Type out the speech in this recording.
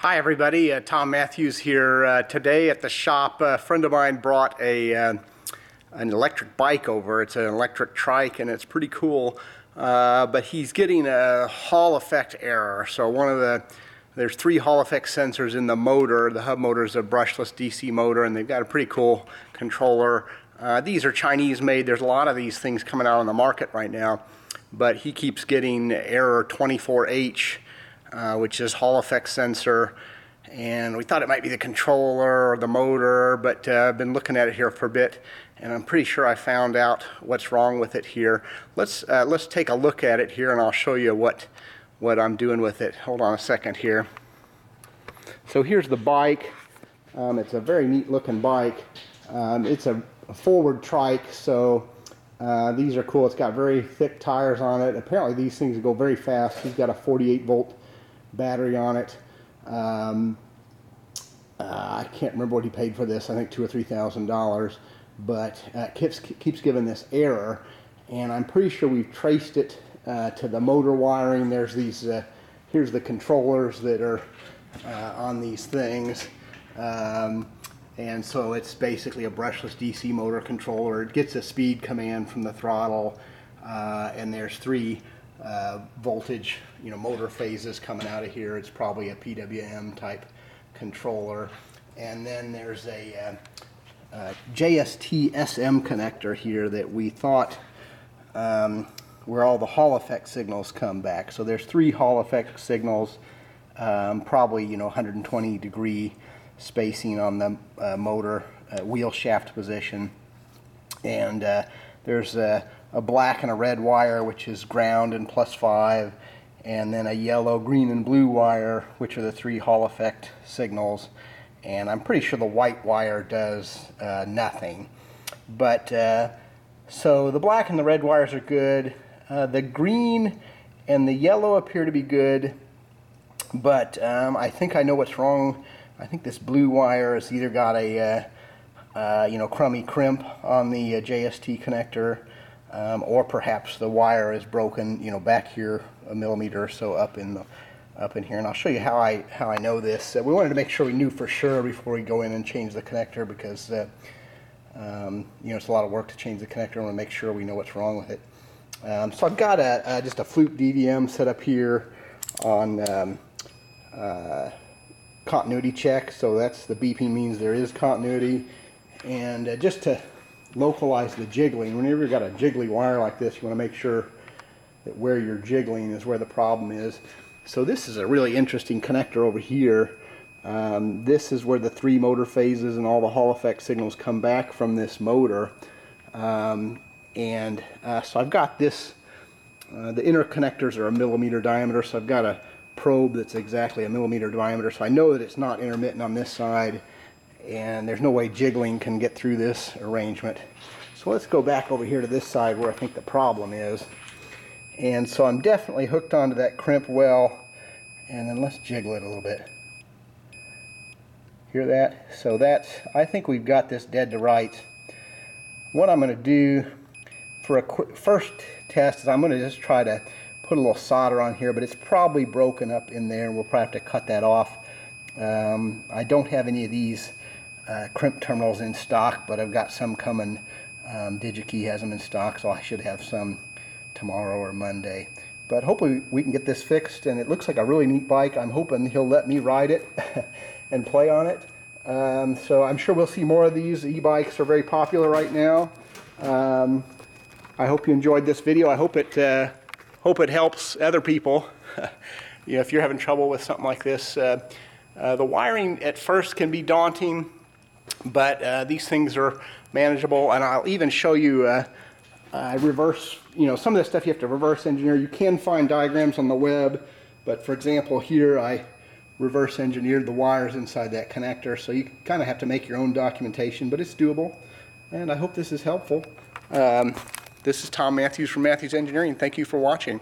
Hi everybody, Tom Matthews here. Today at the shop, a friend of mine brought an electric bike over. It's an electric trike and it's pretty cool, but he's getting a Hall effect error. So there's three Hall effect sensors in the motor. The hub motor is a brushless DC motor and they've got a pretty cool controller. These are Chinese made. There's a lot of these things coming out on the market right now, but he keeps getting Error 24H. Which is Hall effect sensor, and we thought it might be the controller or the motor, but I've been looking at it here for a bit and I'm pretty sure I found out what's wrong with it here. Let's take a look at it here and I'll show you what I'm doing with it. Hold on a second here. So here's the bike. It's a very neat looking bike. It's a forward trike, so these are cool. It's got very thick tires on it. Apparently these things go very fast. He's got a 48 volt battery on it. I can't remember what he paid for this. I think $2,000 or $3,000, but it keeps giving this error, and I'm pretty sure we've traced it to the motor wiring. There's these here's the controllers that are on these things, and so it's basically a brushless DC motor controller. It gets a speed command from the throttle, and there's three voltage, motor phases coming out of here. It's probably a PWM type controller. And then there's a JST-SM connector here that we thought where all the Hall effect signals come back. So there's three Hall effect signals, probably 120 degree spacing on the motor wheel shaft position, and there's a black and a red wire, which is ground and +5, and then a yellow, green, and blue wire, which are the three Hall effect signals. And I'm pretty sure the white wire does nothing, but so the black and the red wires are good, the green and the yellow appear to be good, but I think I know what's wrong. I think this blue wire has either got a crummy crimp on the JST connector, or perhaps the wire is broken, back here a millimeter or so up in here. And I'll show you how I know this. We wanted to make sure we knew for sure before we go in and change the connector, because it's a lot of work to change the connector. I want to make sure we know what's wrong with it. So I've got just a Fluke DVM set up here on continuity check, so that's the beeping means there is continuity. And just to localize the jiggling, whenever you've got a jiggly wire like this, you want to make sure that where you're jiggling is where the problem is. So this is a really interesting connector over here. This is where the three motor phases and all the Hall effect signals come back from this motor, so I've got this, the interconnectors are a millimeter diameter, so I've got a probe that's exactly a millimeter diameter, so I know that it's not intermittent on this side, and there's no way jiggling can get through this arrangement. So let's go back over here to this side where I think the problem is. And so I'm definitely hooked onto that crimp well, and then let's jiggle it a little bit. Hear that? So that's, I think we've got this dead to rights. What I'm going to do for a quick first test is I'm going to just try to put a little solder on here, but it's probably broken up in there, and we'll probably have to cut that off. I don't have any of these crimp terminals in stock, but I've got some coming. Digi-key has them in stock, so I should have some tomorrow or Monday. But hopefully we can get this fixed, and it looks like a really neat bike. I'm hoping he'll let me ride it and play on it. So I'm sure we'll see more of these. E-bikes are very popular right now. I hope you enjoyed this video. I hope it helps other people. If you're having trouble with something like this, the wiring at first can be daunting, but these things are manageable. And I'll even show you reverse, some of this stuff you have to reverse engineer. You can find diagrams on the web, but for example here I reverse engineered the wires inside that connector, so you kind of have to make your own documentation, but it's doable. And I hope this is helpful. This is Tom Matthews from Matthews Engineering. Thank you for watching.